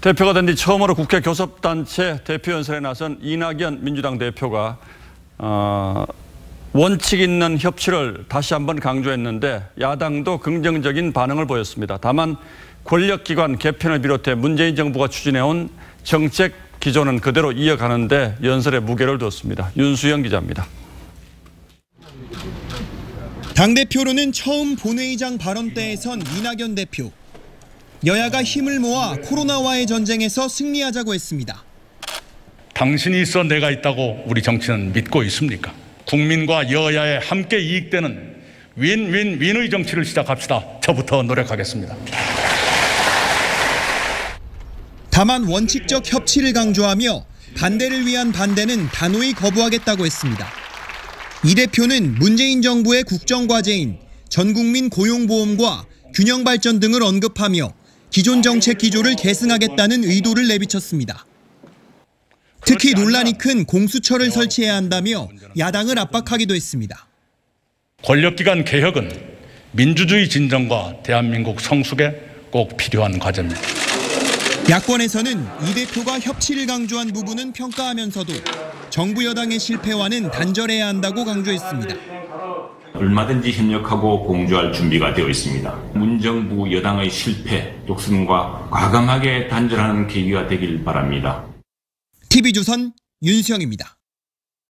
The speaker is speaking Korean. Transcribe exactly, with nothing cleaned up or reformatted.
대표가 된 뒤 처음으로 국회 교섭단체 대표 연설에 나선 이낙연 민주당 대표가 어, 원칙 있는 협치를 다시 한번 강조했는데 야당도 긍정적인 반응을 보였습니다. 다만 권력기관 개편을 비롯해 문재인 정부가 추진해온 정책 기조는 그대로 이어가는데 연설에 무게를 뒀습니다. 윤수영 기자입니다. 당대표로는 처음 본회의장 발언 때에선 이낙연 대표. 여야가 힘을 모아 코로나와의 전쟁에서 승리하자고 했습니다. 당신이 있어 내가 있다고 우리 정치는 믿고 있습니까? 국민과 여야에 함께 이익되는 윈윈윈의 정치를 시작합시다. 저부터 노력하겠습니다. 다만 원칙적 협치를 강조하며 반대를 위한 반대는 단호히 거부하겠다고 했습니다. 이 대표는 문재인 정부의 국정과제인 전국민 고용보험과 균형발전 등을 언급하며 기존 정책 기조를 계승하겠다는 의도를 내비쳤습니다. 특히 논란이 큰 공수처를 설치해야 한다며 야당을 압박하기도 했습니다. 권력기관 개혁은 민주주의 진정과 대한민국 성숙에 꼭 필요한 과제입니다. 야권에서는 이 대표가 협치를 강조한 부분은 평가하면서도 정부 여당의 실패와는 단절해야 한다고 강조했습니다. 얼마든지 협력하고 공조할 준비가 되어 있습니다. 문정부 여당의 실패, 독선과 과감하게 단절하는 계기가 되길 바랍니다. 티비조선 윤수영입니다.